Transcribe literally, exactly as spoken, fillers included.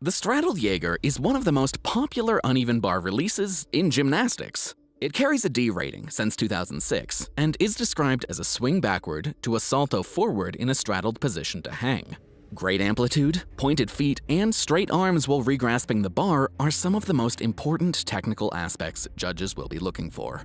The straddled Jaeger is one of the most popular uneven bar releases in gymnastics. It carries a D rating since two thousand six and is described as a swing backward to a salto forward in a straddled position to hang. Great amplitude, pointed feet, and straight arms while regrasping the bar are some of the most important technical aspects judges will be looking for.